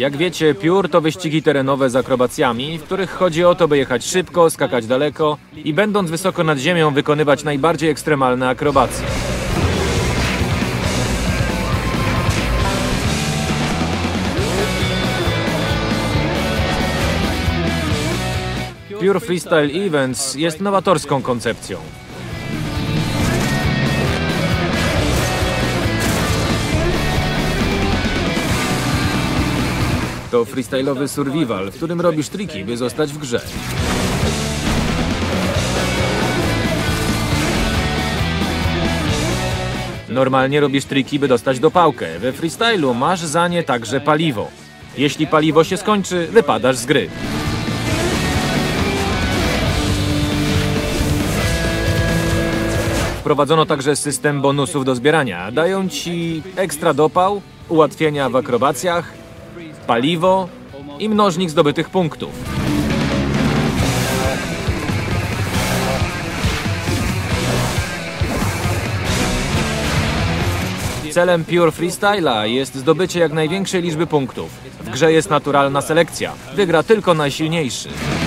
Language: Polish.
Jak wiecie, PURE to wyścigi terenowe z akrobacjami, w których chodzi o to, by jechać szybko, skakać daleko i będąc wysoko nad ziemią wykonywać najbardziej ekstremalne akrobacje. PURE Freestyle Events jest nowatorską koncepcją. To freestyle'owy survival, w którym robisz triki, by zostać w grze. Normalnie robisz triki, by dostać dopałkę. We freestylu masz za nie także paliwo. Jeśli paliwo się skończy, wypadasz z gry. Wprowadzono także system bonusów do zbierania. Dają ci ekstra dopał, ułatwienia w akrobacjach, paliwo i mnożnik zdobytych punktów. Celem PURE Freestyla jest zdobycie jak największej liczby punktów. W grze jest naturalna selekcja. Wygra tylko najsilniejszy.